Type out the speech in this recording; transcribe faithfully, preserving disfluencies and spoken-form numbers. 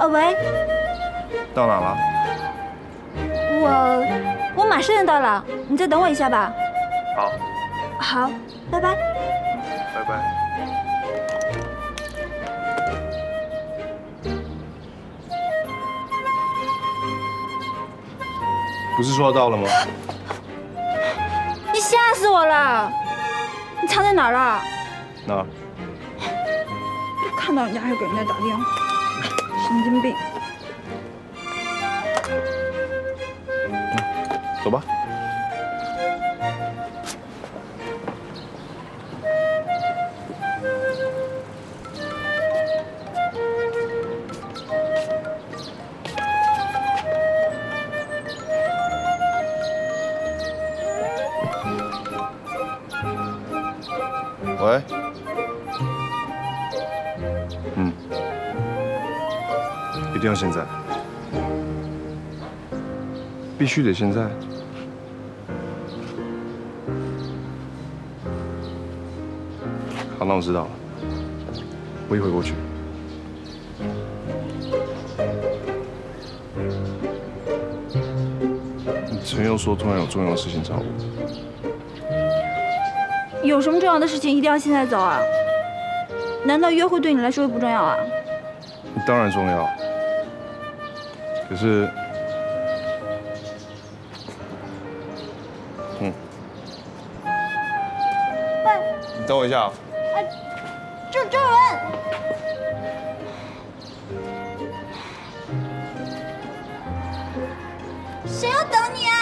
呃，喂，到哪了？我我马上要到了，你再等我一下吧。好。好，拜拜。拜拜。 不是说要到了吗？你吓死我了！你藏在哪儿了？哪儿？一看到人家还给人家打电话，神经病！走吧。喂，嗯，一定要现在，必须得现在。好，那我知道了，我一会过去。 陈佑说：“突然有重要的事情找我。”有什么重要的事情一定要现在走啊？难道约会对你来说不重要啊？当然重要，可是，嗯，喂，你等我一下啊！啊，郑郑文。 谁要等你啊？